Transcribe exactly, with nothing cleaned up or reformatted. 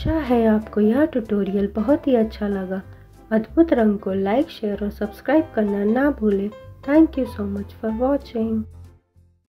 आशा है आपको यह ट्यूटोरियल बहुत ही अच्छा लगा। अद्भुत रंग को लाइक, शेयर और सब्सक्राइब करना ना भूलें। Thank you so much for watching.